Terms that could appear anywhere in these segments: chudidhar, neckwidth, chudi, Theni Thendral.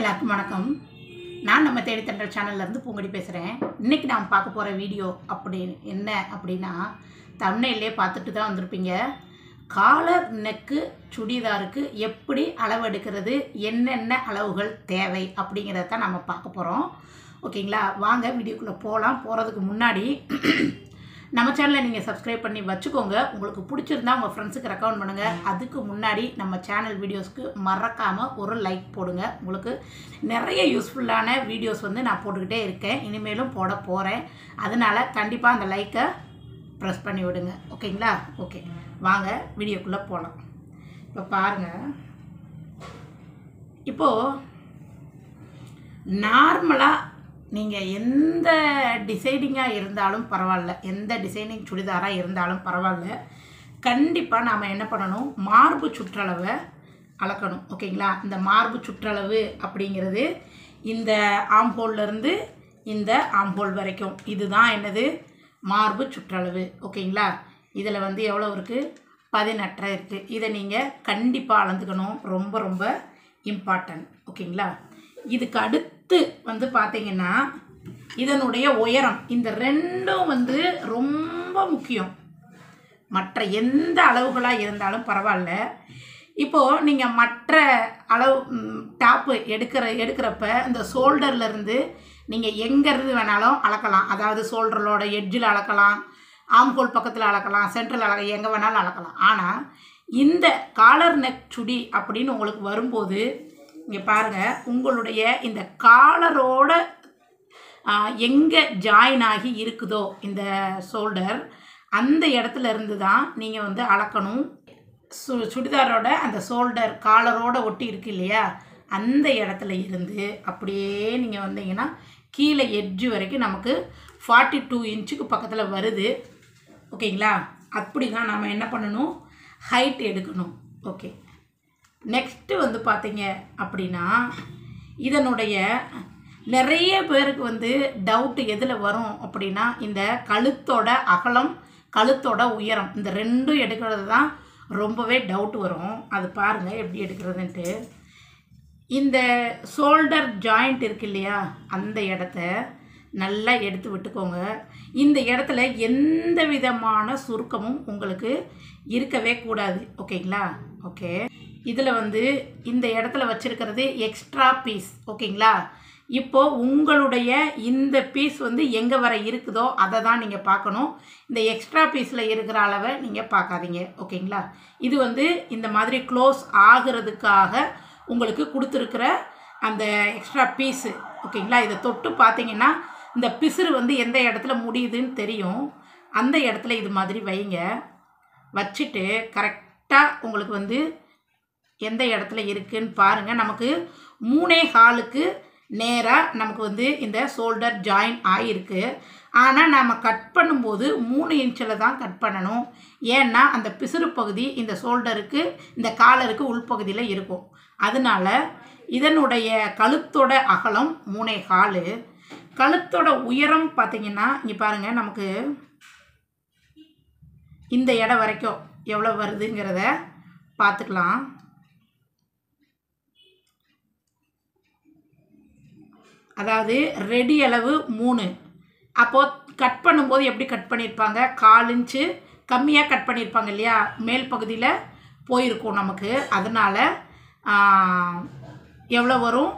எல்லாருக்கும் வணக்கம். நான் நம்ம தேடித்தண்டல் சேனல்லேருந்து பூங்கடி பேசுகிறேன். இன்றைக்கி நாம் பார்க்க போகிற வீடியோ அப்படின்னா தம்ப்நெயிலே பார்த்துட்டு தான் வந்திருப்பீங்க. காலர் நெக்கு சுடிதாருக்கு எப்படி அளவு எடுக்கிறது, என்னென்ன அளவுகள் தேவை அப்படிங்கிறத தான் நம்ம பார்க்க போகிறோம். ஓகேங்களா, வாங்க வீடியோக்குள்ளே போகலாம். போகிறதுக்கு முன்னாடி நம்ம சேனலை நீங்கள் சப்ஸ்கிரைப் பண்ணி வச்சுக்கோங்க. உங்களுக்கு பிடிச்சிருந்தா உங்கள் ஃப்ரெண்ட்ஸுக்கு ரெக்கமெண்ட் பண்ணுங்கள். அதுக்கு முன்னாடி நம்ம சேனல் வீடியோஸ்க்கு மறக்காமல் ஒரு லைக் போடுங்க. உங்களுக்கு நிறைய யூஸ்ஃபுல்லான வீடியோஸ் நான் போட்டுக்கிட்டே இருக்கேன், இனிமேலும் போட போகிறேன். அதனால் கண்டிப்பாக அந்த லைக்கை ப்ரெஸ் பண்ணி விடுங்க. ஓகேங்களா, ஓகே வாங்க வீடியோக்குள்ளே போகலாம். இப்போ பாருங்கள், இப்போது நார்மலாக நீங்கள் எந்த டிசைனிங்காக இருந்தாலும் பரவாயில்ல, எந்த டிசைனிங் சுடிதாராக இருந்தாலும் பரவாயில்ல, கண்டிப்பாக நாம் என்ன பண்ணணும், மார்பு சுற்றளவை அளக்கணும். ஓகேங்களா, இந்த மார்பு சுற்றளவு அப்படிங்கிறது இந்த ஆம்ஹோல்லேருந்து இந்த ஆம்ஹோல் வரைக்கும், இதுதான் என்னது, மார்பு சுற்றளவு. ஓகேங்களா, இதில் எவ்வளோ இருக்குது, 18 இருக்குது. இதை நீங்கள் கண்டிப்பாக அளந்துக்கணும், ரொம்ப ரொம்ப இம்பார்ட்டன்ட். ஓகேங்களா, இதுக்கு அடுத்து பார்த்தீங்கன்னா இதனுடைய உயரம், இந்த ரெண்டும் ரொம்ப முக்கியம். மற்ற எந்த அளவுகளாக இருந்தாலும் பரவாயில்ல. இப்போது நீங்கள் மற்ற அளவு டாப்பு எடுக்கிறப்ப இந்த ஷோல்டர்லேருந்து நீங்கள் எங்கேருந்து வேணாலும் அளக்கலாம். அதாவது ஷோல்டரோட எட்ஜில் அளக்கலாம், ஆம்கோல் பக்கத்தில் அளக்கலாம், சென்ட்ரல் அளக்கலாம், எங்கே வேணாலும் அளக்கலாம். ஆனால் இந்த காலர் நெக் சுடி அப்படின்னு உங்களுக்கு வரும்போது இங்கே பாருங்கள், உங்களுடைய இந்த காலரோட எங்கே ஜாயின் ஆகி இருக்குதோ இந்த ஷோல்டர், அந்த இடத்துல இருந்து தான் நீங்கள் அளக்கணும். சுடிதாரோட அந்த ஷோல்டர் காலரோட ஒட்டி இருக்கு இல்லையா, அந்த இடத்துல இருந்து அப்படியே நீங்கள் வந்தீங்கன்னா கீழே எட்ஜு வரைக்கும் நமக்கு 42 இன்ச்சுக்கு பக்கத்தில் வருது. ஓகேங்களா, அப்படி தான் நாம் என்ன பண்ணணும், ஹைட் எடுக்கணும். ஓகே, நெக்ஸ்ட்டு பார்த்தீங்க அப்படின்னா இதனுடைய நிறைய பேருக்கு டவுட்டு எதில் வரும் அப்படின்னா, இந்த கழுத்தோட அகலம், கழுத்தோட உயரம், இந்த ரெண்டும் எடுக்கிறது தான் ரொம்பவே டவுட் வரும். அது பாருங்கள் எப்படி எடுக்கிறதுன்ட்டு, இந்த ஷோல்டர் ஜாயிண்ட் இருக்கு இல்லையா, அந்த இடத்த நல்லா எடுத்து விட்டுக்கோங்க. இந்த இடத்துல எந்த விதமான சுருக்கமும் உங்களுக்கு இருக்கவே கூடாது. ஓகேங்களா, ஓகே, இதில் இந்த இடத்துல வச்சுருக்கிறது எக்ஸ்ட்ரா பீஸ். ஓகேங்களா, இப்போது உங்களுடைய இந்த பீஸ் எங்கே வர இருக்குதோ அதை தான் நீங்கள் பார்க்கணும். இந்த எக்ஸ்ட்ரா பீஸில் இருக்கிற அளவை நீங்கள் பார்க்காதீங்க. ஓகேங்களா, இது இந்த மாதிரி க்ளோஸ் ஆகிறதுக்காக உங்களுக்கு கொடுத்துருக்கிற அந்த எக்ஸ்ட்ரா பீஸு. ஓகேங்களா, இதை தொட்டு பார்த்தீங்கன்னா இந்த பிசுறு எந்த இடத்துல முடியுதுன்னு தெரியும். அந்த இடத்துல இது மாதிரி வைங்க. வச்சுட்டு கரெக்டாக உங்களுக்கு எந்த இடத்துல இருக்குன்னு பாருங்கள். நமக்கு 3.25க்கு நேராக நமக்கு இந்த ஷோல்டர் ஜாயின் ஆகிருக்கு. ஆனால் நாம் கட் பண்ணும்போது 3 இன்ச்சில் தான் கட் பண்ணணும். ஏன்னா அந்த பிசுறு பகுதி இந்த ஷோல்டருக்கு, இந்த காலருக்கு உள்பகுதியில் இருக்கும். அதனால் இதனுடைய கழுத்தோட அகலம் 3.25, கழுத்தோட உயரம் பார்த்திங்கன்னா இங்கே பாருங்கள், நமக்கு இந்த இடம் வரைக்கும் எவ்வளோ வருதுங்கிறத பார்த்துக்கலாம். அதாவது ரெடி அளவு 3. அப்போது கட் பண்ணும்போது எப்படி கட் பண்ணியிருப்பாங்க, 4 இன்ச்சு கம்மியாக கட் பண்ணியிருப்பாங்க இல்லையா, மேல் பகுதியில் போயிருக்கோம் நமக்கு. அதனால் எவ்வளோ வரும்,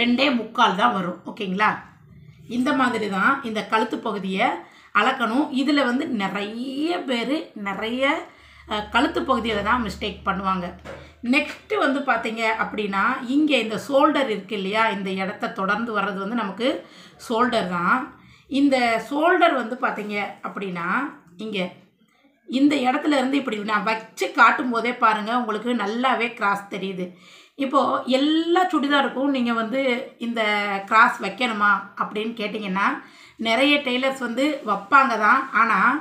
2.25 தான் வரும். ஓகேங்களா, இந்த மாதிரி தான் இந்த கழுத்து பகுதியை அளக்கணும். இதில் நிறைய பேர் நிறைய கழுத்து பகுதியில் தான் மிஸ்டேக் பண்ணுவாங்க. நெக்ஸ்ட்டு பார்த்தீங்க அப்படின்னா இங்கே இந்த ஷோல்டர் இருக்குது இல்லையா, இந்த இடத்த தொடர்ந்து வர்றது நமக்கு ஷோல்டர் தான். இந்த ஷோல்டர் பார்த்தீங்க அப்படின்னா இங்கே இந்த இடத்துல இருந்து இப்படி நான் வச்சு காட்டும் போதே பாருங்கள், உங்களுக்கு நல்லாவே கிராஸ் தெரியுது. இப்போது எல்லா சுடிதாருக்கும் நீங்கள் இந்த கிராஸ் வைக்கணுமா அப்படின்னு கேட்டிங்கன்னா நிறைய டெய்லர்ஸ் வைப்பாங்க தான். ஆனால்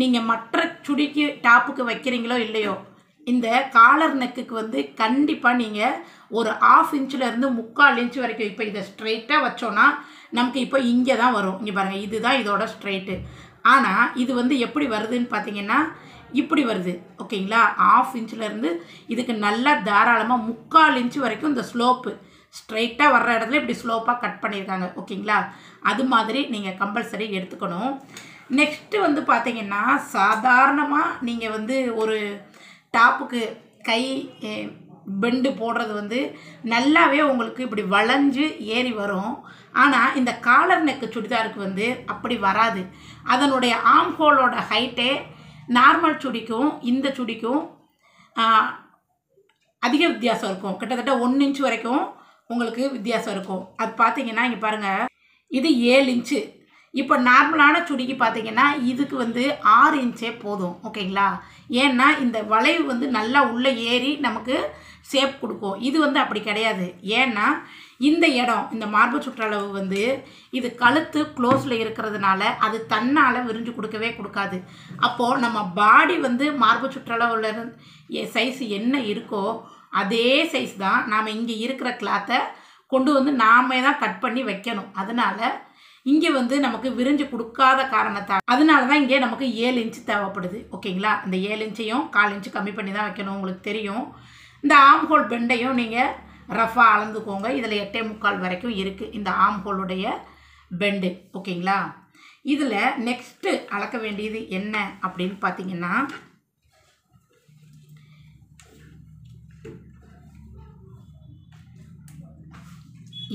நீங்கள் மற்ற சுடிக்கு டாப்புக்கு வைக்கிறீங்களோ இல்லையோ, இந்த காலர் நெக்குக்கு கண்டிப்பாக நீங்கள் ஒரு 0.5 இன்ச்சிலேருந்து 3/4 இன்ச்சு வரைக்கும், இப்போ இதை ஸ்ட்ரெயிட்டாக வச்சோன்னா நமக்கு இப்போ இங்கே தான் வரும். இங்கே பாருங்கள், இதுதான் இதோட ஸ்ட்ரெயிட்டு. ஆனால் இது எப்படி வருதுன்னு பார்த்தீங்கன்னா இப்படி வருது ஓகேங்களா. ஆஃப் இன்ச்சிலேருந்து இதுக்கு நல்லா தாராளமாக 3/4 இன்ச் வரைக்கும் இந்த ஸ்லோப்பு ஸ்ட்ரைட்டாக வர்ற இடத்துல இப்படி ஸ்லோப்பாக கட் பண்ணியிருக்காங்க ஓகேங்களா. அது மாதிரி நீங்கள் கம்பல்சரி எடுத்துக்கணும். நெக்ஸ்ட்டு வந்து பார்த்தீங்கன்னா சாதாரணமாக நீங்கள் வந்து ஒரு டாப்புக்கு கை பெண்டு போடுறது வந்து நல்லாவே உங்களுக்கு இப்படி வளைஞ்சு ஏறி வரும். ஆனால் இந்த காலர் நெக்கு சுடிதாருக்கு வந்து அப்படி வராது. அதனுடைய ஆம் ஹோலோட ஹைட்டே நார்மல் சுடிக்கும் இந்த சுடிக்கும் அதிக வித்தியாசம் இருக்கும். கிட்டத்தட்ட 1 இன்ச் வரைக்கும் உங்களுக்கு வித்தியாசம் இருக்கும். அது பார்த்தீங்கன்னா இங்கே பாருங்கள், இது 7 இன்ச்சு. இப்போ நார்மலான சுடிக்கு பார்த்தீங்கன்னா இதுக்கு வந்து 6 இன்ச்சே போதும் ஓகேங்களா. ஏன்னா இந்த வளைவு வந்து நல்லா உள்ளே ஏறி நமக்கு ஷேப் கொடுக்கும். இது வந்து அப்படி கிடையாது. ஏன்னா இந்த இடம் இந்த மார்பு சுற்றளவு வந்து இது கழுத்து க்ளோஸில் இருக்கிறதுனால அது தன்னால் விரிஞ்சு கொடுக்கவே கொடுக்காது. அப்போது நம்ம பாடி வந்து மார்பு சுற்றளவுல சைஸ் என்ன இருக்கோ அதே சைஸ் தான் நாம் இங்கே இருக்கிற கிளாத்தை கொண்டு வந்து நாமே தான் கட் பண்ணி வைக்கணும். அதனால் இங்கே வந்து நமக்கு விரிஞ்சு கொடுக்காத காரணத்தால் அதனால தான் இங்கே நமக்கு 7 இன்ச்சு தேவைப்படுது ஓகேங்களா. இந்த 7 இன்ச்சையும் 1/4 இன்ச்சு கம்மி பண்ணி தான் வைக்கணும். உங்களுக்கு தெரியும். இந்த ஆம்ஹோல் பெண்டையும் நீங்கள் ரஃபாக அளந்துக்கோங்க. இதில் 8.75 வரைக்கும் இருக்குது இந்த ஆம்ஹோலுடைய பெண்டு ஓகேங்களா. இதில் நெக்ஸ்ட்டு அளக்க வேண்டியது என்ன அப்படின்னு பார்த்தீங்கன்னா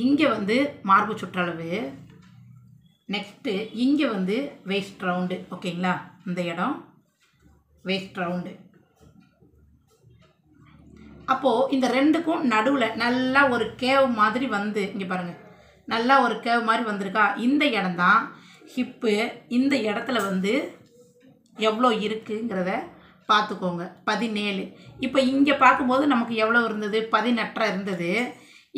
இங்கே வந்து மார்பு சுற்றளவு, நெக்ஸ்ட்டு இங்கே வந்து வேஸ்ட் ரவுண்டு ஓகேங்களா. இந்த இடம் வேஸ்ட் ரவுண்டு. அப்போது இந்த ரெண்டுக்கும் நடுவில் நல்லா ஒரு கேவ் மாதிரி வந்து இங்கே பாருங்கள், நல்லா ஒரு கேவ் மாதிரி வந்திருக்கா. இந்த இடம்தான் ஹிப்பு. இந்த இடத்துல வந்து எவ்வளோ இருக்குங்கிறத பார்த்துக்கோங்க. 17. இப்போ இங்கே பார்க்கும்போது நமக்கு எவ்வளோ இருந்தது? 18 இருந்தது.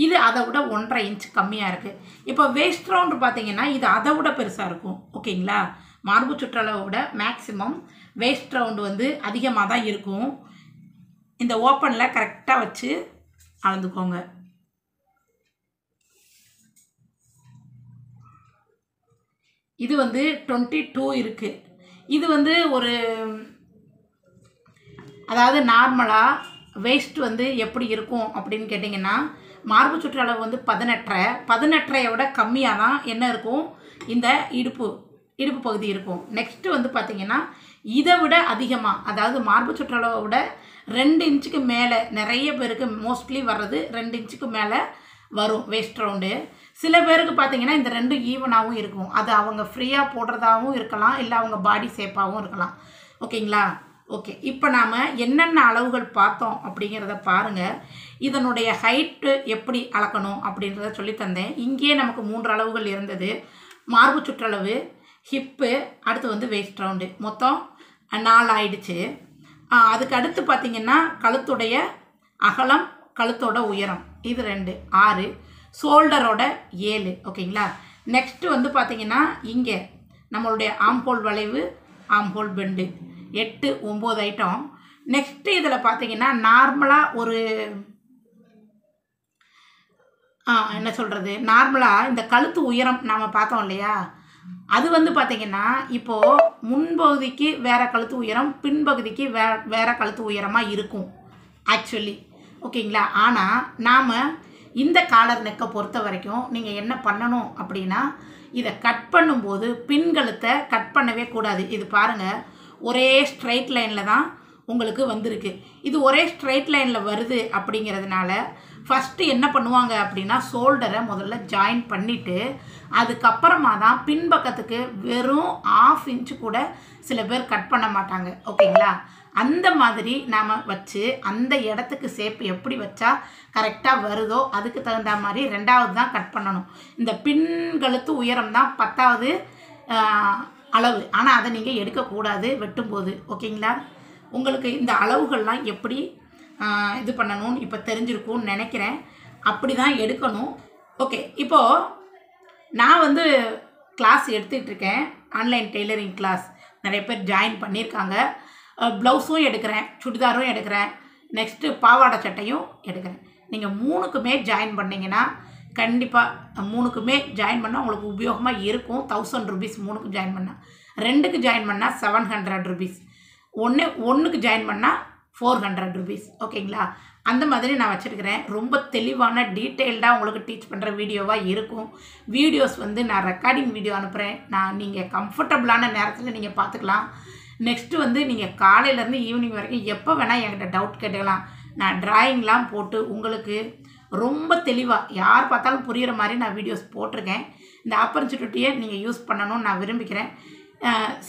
இது அதை விட 1.5 இன்ச் கம்மியாக இருக்குது. இப்போ வேஸ்ட் ரவுண்டு பார்த்தீங்கன்னா இது அதை விட பெருசாக இருக்கும் ஓகேங்களா. மார்பு சுற்றளவை விட மேக்ஸிமம் வேஸ்ட் ரவுண்டு வந்து அதிகமாக தான் இருக்கும். இந்த ஓப்பனில் கரெக்டாக வச்சு அளந்துக்கோங்க. இது வந்து 22 இருக்குது. இது வந்து ஒரு அதாவது நார்மலாக வேஸ்ட் வந்து எப்படி இருக்கும் அப்படின்னு கேட்டிங்கன்னா மார்பு சுற்றளவு வந்து 18 விட கம்மியாக தான் என்ன இருக்கும் இந்த இடுப்பு பகுதி இருக்கும். நெக்ஸ்ட்டு வந்து பார்த்திங்கன்னா இதை விட அதிகமாக அதாவது மார்பு சுற்றளவை விட 2 இன்ச்சுக்கு மேலே நிறைய பேருக்கு மோஸ்ட்லி வர்றது 2 இன்ச்சுக்கு மேலே வரும் வேஸ்ட் ரவுண்டு. சில பேருக்கு பார்த்திங்கன்னா இந்த 2 ஈவனாகவும் இருக்கும். அது அவங்க ஃப்ரீயாக போடுறதாகவும் இருக்கலாம், இல்லை அவங்க பாடி ஷேப்பாகவும் இருக்கலாம் ஓகேங்களா. ஓகே, இப்போ நாம் என்னென்ன அளவுகள் பார்த்தோம் அப்படிங்கிறத பாருங்கள். இதனுடைய ஹைட்டு எப்படி அளக்கணும் அப்படின்றத சொல்லித்தந்தேன். இங்கேயே நமக்கு 3 அளவுகள் இருந்தது. மார்பு சுற்றளவு, ஹிப்பு, அடுத்து வந்து வேஸ்ட் ரவுண்டு, மொத்தம் 4 ஆயிடுச்சு. அதுக்கு அடுத்து பார்த்திங்கன்னா கழுத்துடைய அகலம், கழுத்தோட உயரம், இது 2 6, ஷோல்டரோட 7 ஓகேங்களா. நெக்ஸ்ட்டு வந்து பார்த்திங்கன்னா இங்கே நம்மளுடைய ஆம்ஹோல் வளைவு, ஆம்ஹோல் பெண்டு 8 9 ஐட்டம். நெக்ஸ்ட்டு இதில் பார்த்தீங்கன்னா நார்மலாக ஒரு என்ன சொல்கிறது நார்மலாக இந்த கழுத்து உயரம் நாம் பார்த்தோம் இல்லையா. அது வந்து பார்த்திங்கன்னா இப்போது முன்பகுதிக்கு வேறு கழுத்து உயரம், பின்பகுதிக்கு வேறு கழுத்து உயரமாக இருக்கும் ஆக்சுவலி ஓகேங்களா. ஆனால் நாம் இந்த காலர் நெக்கை பொறுத்த வரைக்கும் நீங்கள் என்ன பண்ணணும் அப்படின்னா இதை கட் பண்ணும்போது பின்கழுத்தை கட் பண்ணவே கூடாது. இது பாருங்கள், ஒரே ஸ்ட்ரைட் லைனில் தான் உங்களுக்கு வந்திருக்கு. இது ஒரே ஸ்ட்ரைட் லைனில் வருது அப்படிங்கிறதுனால ஃபஸ்ட்டு என்ன பண்ணுவாங்க அப்படின்னா ஷோல்டரை முதல்ல ஜாயின் பண்ணிவிட்டு அதுக்கப்புறமா தான் பின்பக்கத்துக்கு வெறும் 1/2 இன்ச்சு கூட சில பேர் கட் பண்ண மாட்டாங்க ஓகேங்களா. அந்த மாதிரி நாம் வச்சு அந்த இடத்துக்கு ஷேப் எப்படி வச்சா கரெக்டாக வருதோ அதுக்கு தகுந்த மாதிரி 2வது தான் கட் பண்ணணும். இந்த பின்கழுத்து உயரம் தான் 10வது அளவு. ஆனால் அதை நீங்கள் எடுக்கக்கூடாது வெட்டும்போது ஓகேங்களா. உங்களுக்கு இந்த அளவுகள்லாம் எப்படி இது பண்ணணும்னு இப்போ தெரிஞ்சிருக்கும்னு நினைக்கிறேன். அப்படி தான் எடுக்கணும். ஓகே, இப்போது நான் வந்து கிளாஸ் எடுத்துகிட்ருக்கேன். ஆன்லைன் டெய்லரிங் கிளாஸ் நிறைய பேர் ஜாயின் பண்ணியிருக்காங்க. ப்ளவுஸும் எடுக்கிறேன், சுடிதாரும் எடுக்கிறேன், நெக்ஸ்ட்டு பாவாடை சட்டையும் எடுக்கிறேன். நீங்கள் 3க்குமே ஜாயின் பண்ணிங்கன்னா கண்டிப்பாக 3க்குமே ஜாயின் பண்ணால் உங்களுக்கு உபயோகமாக இருக்கும். 1000 ரூபீஸ் 3க்கு ஜாயின் பண்ணால், 2க்கு ஜாயின் பண்ணால் 700 ரூபீஸ், 1க்கு ஜாயின் பண்ணா 400 rupees ஓகேங்களா அந்த மாதிரி நான் வச்சிருக்கிறேன் ரொம்ப தெளிவான டீடைல்டா உங்களுக்கு டீச் பண்ற வீடியோவா இருக்கும் வீடியோஸ் வந்து நான் ரெக்கார்டிங் வீடியோ அனுப்புறேன் நான் நீங்க கம்ஃபர்ட்டபிளான நேரத்துல நீங்க பாத்துக்கலாம் நெக்ஸ்ட் வந்து நீங்க காலையில இருந்து ஈவினிங் வரைக்கும் எப்ப வேணா என்கிட்ட டவுட் கேட்கலாம் நான் டிராயிங்லாம் போட்டு உங்களுக்கு ரொம்ப தெளிவா யார் பார்த்தாலும் புரியுற மாதிரி நான் வீடியோஸ் போட்டுர்க்கேன் இந்த opportunity-யை நீங்க யூஸ் பண்ணனும் நான் விரும்புகிறேன்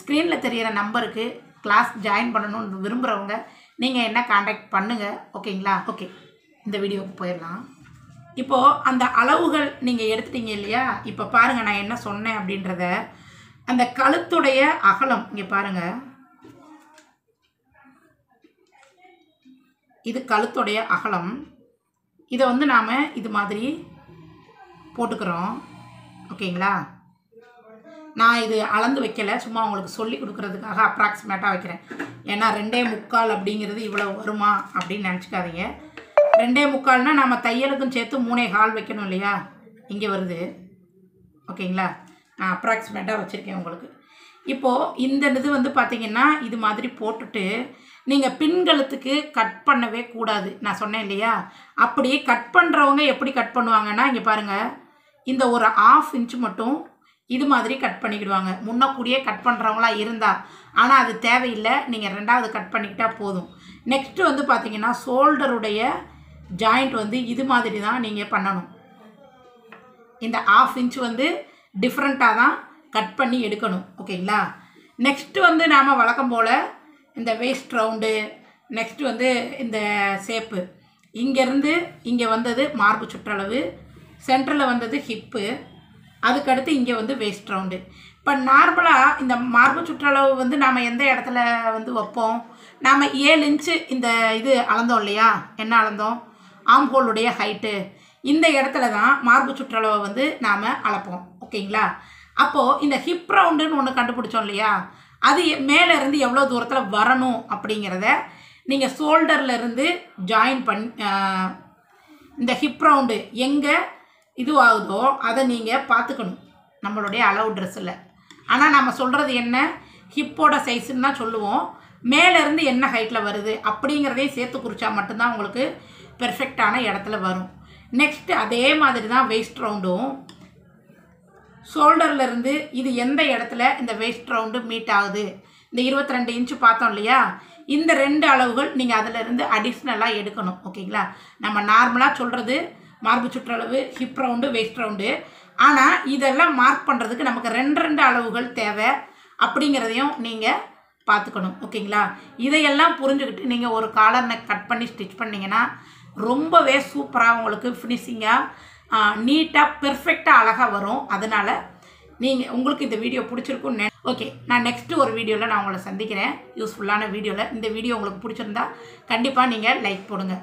ஸ்கிரீன்ல தெரியற நம்பருக்கு கிளாஸ் ஜாயின் பண்ணனும் விரும்பறவங்க நீங்க என்ன कांटेक्ट பண்ணுங்க ஓகேங்களா ஓகே இந்த வீடியோக்கு போயிரலாம் இப்போ அந்த அளவுகள் நீங்க எடுத்துட்டீங்க இல்லையா இப்போ பாருங்க நான் என்ன சொன்னேன் அப்படின்றத அந்த கழுத்துடைய அகலம் இங்க பாருங்க இது கழுத்துடைய அகலம் இத வந்து நாம இது மாதிரி போட்டுக்கறோம் ஓகேங்களா நான் இது அளந்து வைக்கல சும்மா உங்களுக்கு சொல்லி கொடுக்கிறதுக்காக அப்ராக்ஸிமேட்டா வைக்கிறேன் ஏன்னா 2.25 அப்படிங்கிறது இவ்வளவு வருமா அப்படி நினைச்சுக்காதீங்க 2.25 னா நாம தையலுக்கும் சேர்த்து 3.25 வைக்கணும் இல்லையா இங்க வருது ஓகேங்களா நான் அப்ராக்ஸிமேட்டா வச்சிருக்கேன் உங்களுக்கு இப்போ இந்த இது வந்து பாத்தீங்கன்னா இது மாதிரி போட்டுட்டு நீங்க பின் கழுத்துக்கு கட் பண்ணவே கூடாது நான் சொன்னேன் இல்லையா அப்படி கட் பண்றவங்க எப்படி கட் பண்ணுவாங்கன்னா இங்க பாருங்க இந்த ஒரு 1/2 inch மட்டும் இது மாதிரி கட் பண்ணிடுவாங்க முன்ன கூடியே கட் பண்றவங்களா இருந்தா ஆனா அது தேவை இல்ல நீங்க இரண்டாவது கட் பண்ணிட்டா போதும் நெக்ஸ்ட் வந்து பாத்தீங்கன்னா ஷோல்டர் உடைய ஜாயிண்ட் வந்து இது மாதிரி தான் நீங்க பண்ணணும் இந்த 1/2 inch வந்து டிஃபரண்டா தான் கட் பண்ணி எடுக்கணும் ஓகேங்களா நெக்ஸ்ட் வந்து நாம வழக்கம் போல இந்த waist round நெக்ஸ்ட் வந்து இந்த ஷேப் இங்க இருந்து இங்க வந்தது மார்பு சுற்றளவு சென்டர்ல வந்தது ஹிப் அதுக்கு அடுத்து இங்க வந்து waist round இப்ப நார்மலா இந்த மார்பு சுற்றளவு வந்து நாம எந்த இடத்துல வந்து வைப்போம் நாம 7 inch இந்த இது அளந்தோம் இல்லையா என்ன அளந்தோம் ஆர்ம் ஹோல் உடைய ஹைட் இந்த இடத்துல தான் மார்பு சுற்றளவு வந்து நாம அளப்போம் ஓகேங்களா அப்போ இந்த ஹிப் round ன்னு ஒன்னு கண்டுபிடிச்சோம் இல்லையா அது மேல இருந்து எவ்வளவு தூரத்துல வரணும் அப்படிங்கறதை நீங்க ஷோல்டர்ல இருந்து ஜாயின் இந்த ஹிப் round எங்க இது ஆகுதோ அத நீங்க பாத்துக்கணும் நம்மளுடைய அலௌ Dressல ஆனா நாம சொல்றது என்ன ஹிப்போட சைஸ்ன்னு தான் சொல்லுவோம் மேல இருந்து என்ன ஹைட்ல வருது அப்படிங்கறதே சேர்த்து குறிச்சா மட்டும் தான் உங்களுக்கு பெர்ஃபெக்ட்டான இடத்துல வரும் நெக்ஸ்ட் அதே மாதிரி தான் waist round-ம் ஷோல்டர்ல இருந்து இது எந்த இடத்துல இந்த waist round மீட் ஆகுது இந்த 22 inch பார்த்தோம் இல்லையா இந்த ரெண்டு அளவுகள் நீங்க அதில இருந்து அடிஷனலா எடுக்கணும் ஓகேங்களா நம்ம நார்மலா சொல்றது மார்பு சுற்றளவு ஹிப் round waist round ஆனா இதெல்லாம் மார்க் பண்றதுக்கு நமக்கு ரெண்டு அளவுகள் தேவை அப்படிங்கறதையும் நீங்க பாத்துக்கணும் ஓகேங்களா இதையெல்லாம் புரிஞ்சிக்கிட்டு நீங்க ஒரு காலர் neck கட் பண்ணி ஸ்டிட்ச் பண்ணீங்கனா ரொம்பவே சூப்பரா உங்களுக்கு ஃபினிஷிங்கா நீட்டா பெர்ஃபெக்ட்டா அழகா வரும் அதனால நீங்க உங்களுக்கு இந்த வீடியோ பிடிச்சிருக்கும் ஓகே நான் நெக்ஸ்ட் ஒரு வீடியோல நான் உங்களை சந்திக்கிறேன் யூஸ்புல்லான வீடியோல இந்த வீடியோ உங்களுக்கு பிடிச்சிருந்தா கண்டிப்பா நீங்க லைக் போடுங்க